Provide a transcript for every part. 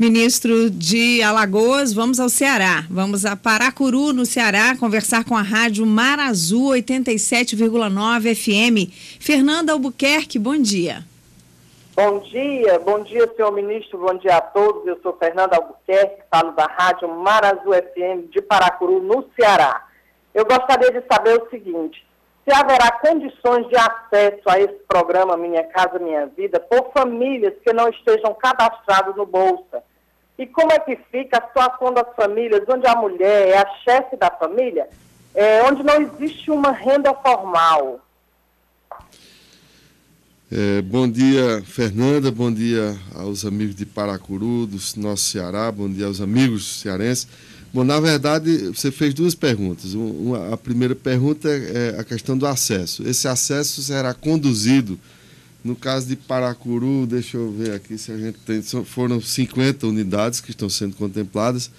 Ministro de Alagoas, vamos ao Ceará. Vamos a Paracuru, no Ceará, conversar com a Rádio Mar Azul 87,9 FM. Fernanda Albuquerque, bom dia. Bom dia, senhor ministro, bom dia a todos. Eu sou Fernanda Albuquerque, falo da Rádio Mar Azul FM de Paracuru, no Ceará. Eu gostaria de saber o seguinte: se haverá condições de acesso a esse programa Minha Casa Minha Vida por famílias que não estejam cadastradas no Bolsa? E como é que fica a situação das famílias onde a mulher é a chefe da família, onde não existe uma renda formal? Bom dia, Fernanda, bom dia aos amigos de Paracuru, do nosso Ceará, bom dia aos amigos cearenses. Bom, na verdade, você fez duas perguntas. A primeira pergunta é a questão do acesso. Esse acesso será conduzido, no caso de Paracuru, deixa eu ver aqui se a gente tem, foram 50 unidades que estão sendo contempladas.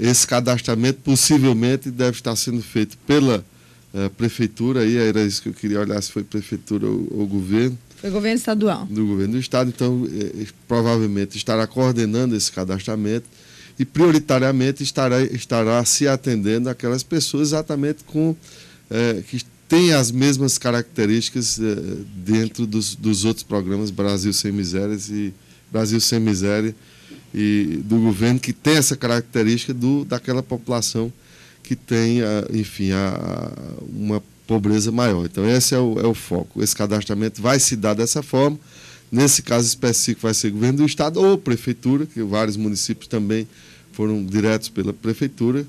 Esse cadastramento possivelmente deve estar sendo feito pela prefeitura, aí era isso que eu queria olhar, se foi prefeitura ou governo. Foi governo estadual. Do governo do estado, então provavelmente estará coordenando esse cadastramento e prioritariamente estará se atendendo àquelas pessoas exatamente que têm as mesmas características dentro dos outros programas Brasil Sem Miséria e do governo, que tem essa característica daquela população que tem, enfim, uma pobreza maior. Então, esse é o foco. Esse cadastramento vai se dar dessa forma. Nesse caso específico, vai ser o governo do estado ou prefeitura, que vários municípios também foram diretos pela prefeitura,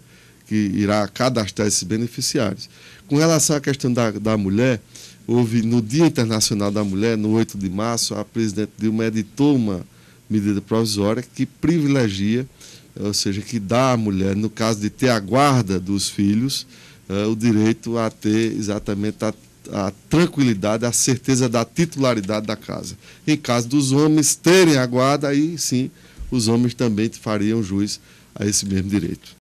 que irá cadastrar esses beneficiários. Com relação à questão da mulher, houve, no Dia Internacional da Mulher, no 8 de março, a presidente Dilma editou uma medida provisória que privilegia, ou seja, que dá à mulher, no caso de ter a guarda dos filhos, o direito a ter exatamente a tranquilidade, a certeza da titularidade da casa. Em caso dos homens terem a guarda, aí sim, os homens também fariam jus a esse mesmo direito.